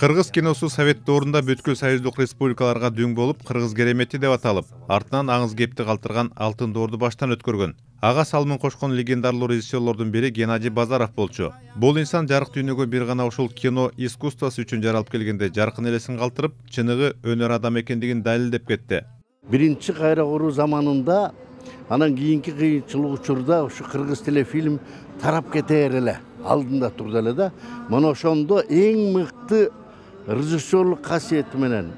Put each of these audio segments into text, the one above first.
Кыргыз киносу Совет доорунда бүткүл союздук республикаларга дөң болуп, Кыргыз керемети деп аталып, артынан аңыз кепти калтырган алтын доорду баштан өткөргөн. Ага салмын кошкон легендарлуу режиссерлордун бири Геннадий Базаров болчу. Бул инсан жарык дүйнөгө бир гана ушул кино искусствосу үчүн жаралып келгенде жаркын элесин калтырып, чыныгы өнөр адам экендигин далилдеп кетти. Биринчи кайра куруу заманында, анан кийинки кыйынчылык учурда ушу кыргыз телефильм тарап кете эле, алдында турду эле да, мына ошондо эң мыкты режиссерлук касиети менен,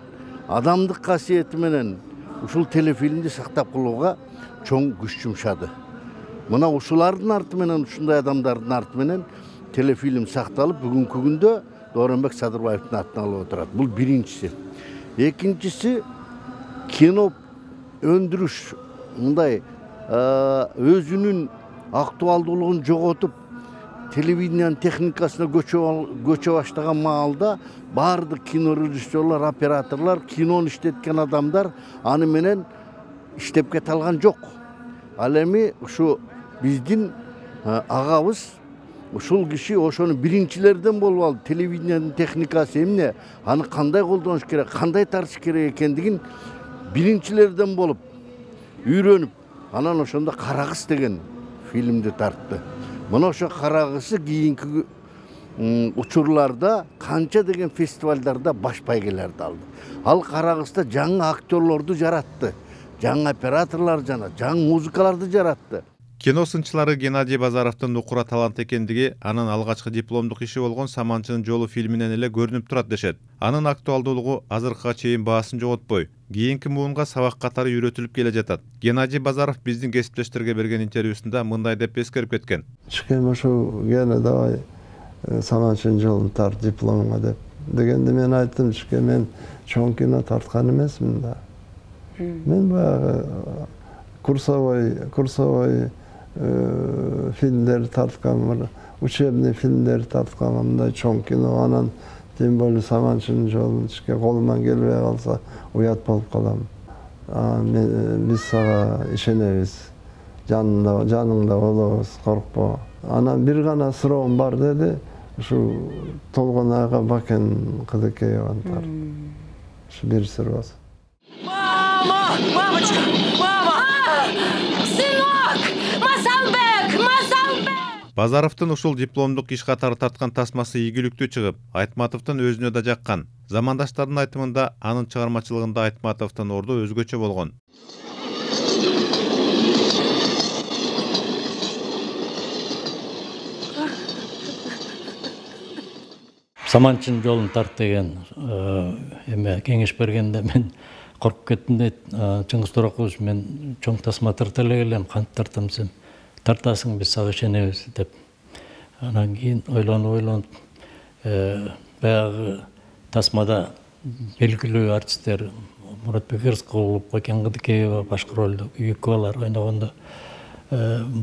адамдык касиети менен ушул телефильмди сактап калууга чоң күч жумшады. Мына ушулардын арты менен, ушундай адамдардын арты менен телефильм сакталып, бүгүнкү күндө Дооронбек Садырбаевдин атына алып отурат. Бул биринчиси. Экинчиси кино өндүрүш мындай өзүнүн актуалдуулугун жоготуп, televiziyanın texnikasına göçe başlayan mağalda bardı kino rejissörler, operatörler, kinon işletken adamlar anı menen iştepke talgan yok. Alemi şu bizdin ağabız, şul kişi o şunu birincilerden bol oldu. Televiziyanın texnikası emine anı kanday olduğunuz kere, kanday tarz kere kendin birincilerden bolup, ürünüp, anan o şunda Karagız degen filmde tarttı. Bana şu Karagız'ı giyinki uçurlarda, kança degen festivallerde baş baygeler daldı. Hal Karagız'da canlı aktörlerde yarattı. Canlı operatörler canlı müzikalarda yarattı. Kino sınçıları Gennadiy Bazarov'tan nukura talant ekendigi, anın algaçkı diplomduk işi olgun Samançının Jolu filminen ele görünüp turat deşet. Anın aktualdoluğu azırkıga çeyin baasın joğut boy. Giyinki muğunga sabak katarı yürütülüp kele jatat. Gennadiy Bazarov bizdin kesipleştirge bergen intervyusunda mınday dep eskerip ketken. Çıkayım şu gene davay Samançının Jolun tart diplomuna dep. Degende men aytım çıkayım men çoğun kino tartkan emesmin da. Men bayağı kursavoy filmleri tartkanım, uçebni filmleri tartkanımda çoğun kino anan тем более Саманчынын жолун чыга колуман келбей калса уят болуп калам. Биз сага ишенебиз. Жаныңда болобуз, коркпо. Анан бир гана суроом бар деди. Ушу толгон ага бакен кызыкееван бар. Ушу бир суроо. Мама, мамочка, мама! Сынок! Масалбек, Масалбек! Bazarov'tan uşul diplomduk iş katarı tartkan tasması iyigülüktü çıgıp, Ayitmatov'tan özünü da jakkan. Zamandaşların aytımında anın çıgarmaçılığında Ayitmatov'tan ordu özgöçü bolğun. Samançının Jolun tart degen kengeş bergende men korkup kettim deyt. Chyngyz Törökov men çoğun tasma tarta ele kelem, kantip tartam sen. Tartasın biz sağa işenebiz deyip. Anan keyin oylanıp, bayağı tasmada belgilүү artistler Murat Birinci, Bakan Gıdıkeyev başka rolde Yüküvalar oynaganda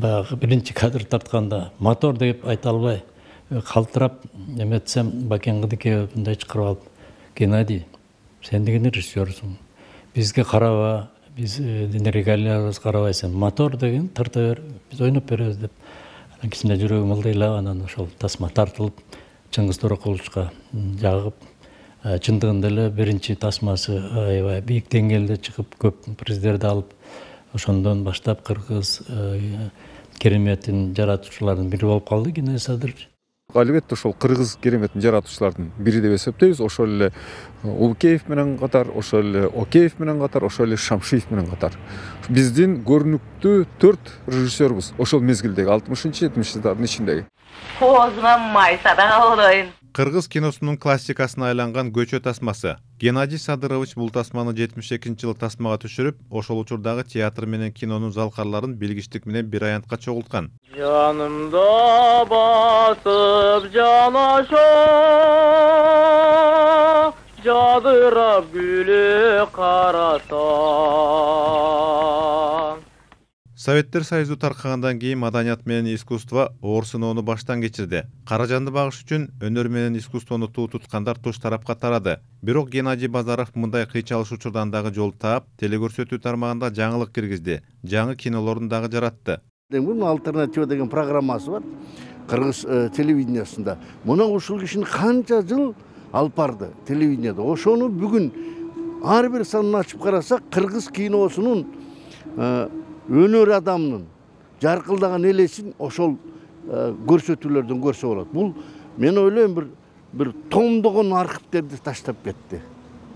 bayağı birinci kadr tartkanda motor deyip ayta albay kaltırap emetsem Bakan Gıdıkeyev'den çıkarıp alıp Gennadiy sen degene rejissörsun. Bizge karaba biz regallarımız karabaysan motor degen tarta ber biz oynap bereriz dep. Anan kişinde jüregim ıldaylap anan ошол tasma tartılıp Chyngyz Törökov'ga jagıp чындыгында эле биринчи tasması аябай бийик деңгээлде чыгып көп приздерди алып ошондон баштап кыргыз кереметин жаратуучулардын бири болуп калды Геннадий Садырович. Албетте ошол кыргыз кереметин жаратуучулардын бири деп эсептейбиз. Ошол эле Улкеев менен катар, ошол эле Океев менен катар, ошол эле Шамшиев менен катар. Биздин көрүнүктүү 4 режиссербиз ошол мезгилдеги 60-70-жылдардын ичиндеги. Козмамай садага болоюн. Кыргыз киносунун классикасына айланган көчө тасмасы. Геннадий Садырович бул тасманы 72-жылы тасмага түшүрүп, ошол учурдагы театр менен кинонун залкарларын билгичтик менен бир аянтка чогулткан. Жанымда басып жанашо, жадырап гүлү караса. Советтер Союзу тарkağından keyin madaniyat menen iskustva oor sinoonu baştan geçirdi. Karajandı bagış üçün önör menen iskustonu tuu tutkandar toş tarapka taradı. Birok Gennadiy Bazarov mınday kıyçalış uçurdan dağı jol taap, telekörsötүү tarmağında jaňylyk kirgizdi. Jaňy kinolorun dağı jaratdı. Bunun alternativa degen programması var. Kırgız televizyonasında. Muna uşul kişinin kança jıl alpardı, televizyonda. Oşonu bugün her bir sanını açıp karasak, Kırgız kinosunun önör adamının jarkıldağın elesin oşol görsötülerden görse oladı. Bu, ben öyleyim bir tomduğun arxivlerdi taştap ketdi.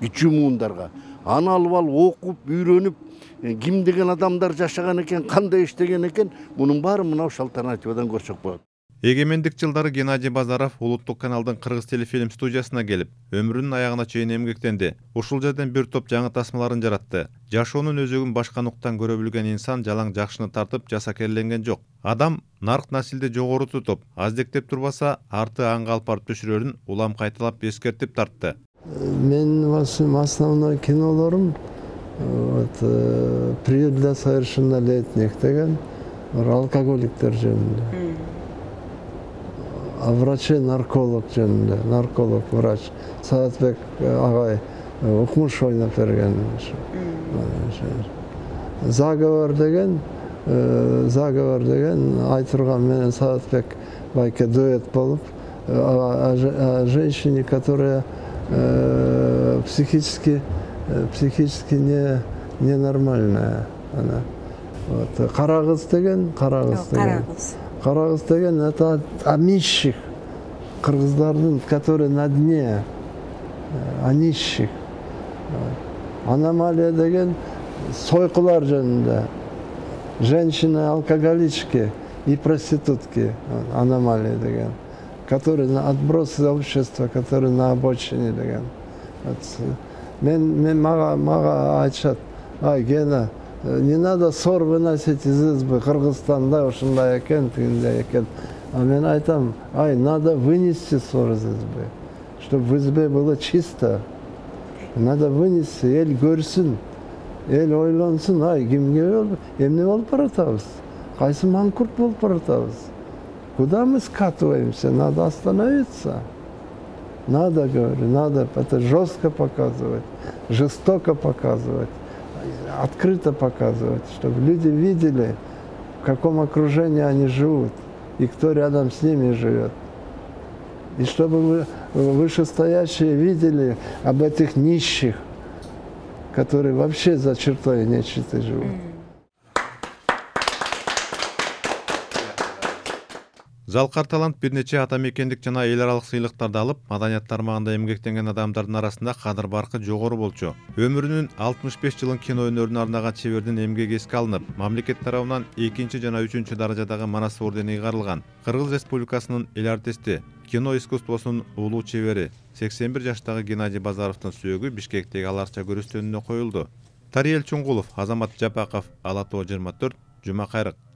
Küçüm oğundarga. Ana alval okup, üyrenip, kim degen adamlar yaşagan eken, kanday iştegen eken, bunun bari mınav alternativadan görsök bolat. Egemenlik yılları Gennadiy Bazarov Uluttuk kanalın Kırgız telefilm studiyasına gelip, ömrünün ayağına çeyin emgektendi. Uşul jadan bir top jañı tasmaların jaratdı. Jaşoonun özögün başka noktadan görö bilgen insan jalan jakşını tartıp jasakerlengen jok. Adam nark nasilde jogorı tutup, azdектеп turbasa, artı аңга алпарып düşürörün ulam kaytalap eskertip tarttı. Benim основной кинолорум приют для совершеннолетних деген алкоголиктер жөнүндө. Врачы нарколог жөнүндө, нарколог врач Sadatbek агай укмуш ойноп берген. Заговор деген айтырган менен Sadatbek байке дуэт болуп, о женщине, которая психически ненормальная она. Вот Карагыз деген это амищих кыргыздардын, которые на дне, анищих. Аномалия деген сойкулар жөнүндө. Женщины-алкоголички и проститутки, аномалия деген, которые на отбросы общества, которые на обочине деген. Мен мага айтышат, ай Гена, не надо ссор выносить из избы, Кыргызстанда ушундай экен, тигиндей экен. А мен айтам, ай, надо вынести ссор из избы, чтобы в избе было чисто. Надо вынести, эл көрсүн, эл ойлонсун, ай, кимге эмне болуп баратабыз, кайсы манкурт болуп баратабыз. Куда мы скатываемся? Надо остановиться. Надо, говорю, надо это жестко показывать, жестоко показывать, открыто показывать, чтобы люди видели, в каком окружении они живут и кто рядом с ними живет. И чтобы вышестоящие видели об этих нищих, которые вообще за чертой нечистой живут. Zalqar Talant bir neçe atamekendik jana el aralık sıylıktарды alıp, madaniyat tarmağında emgektengen adamdardın arasında kadar barkı jogorı bolçu. Ömürünün 65 yılın kino önörüne arnagan çevirden emgek eski alınıp, mamleket tarafından 2-nji jana 3-nji darajadagı Manas ordeni yığarılgan. Kırgız Respublikasının el artisti, kino iskustosunun uluu çeveri, 81 yaştagı Gennadiy Bazarov'tun söögü Bişkektegi Ala-Arça körüstönüne koyuldu. Tariel Çunğuluf, Azamad Japaqaf, Ala-Too 24, Cuma Kayrık.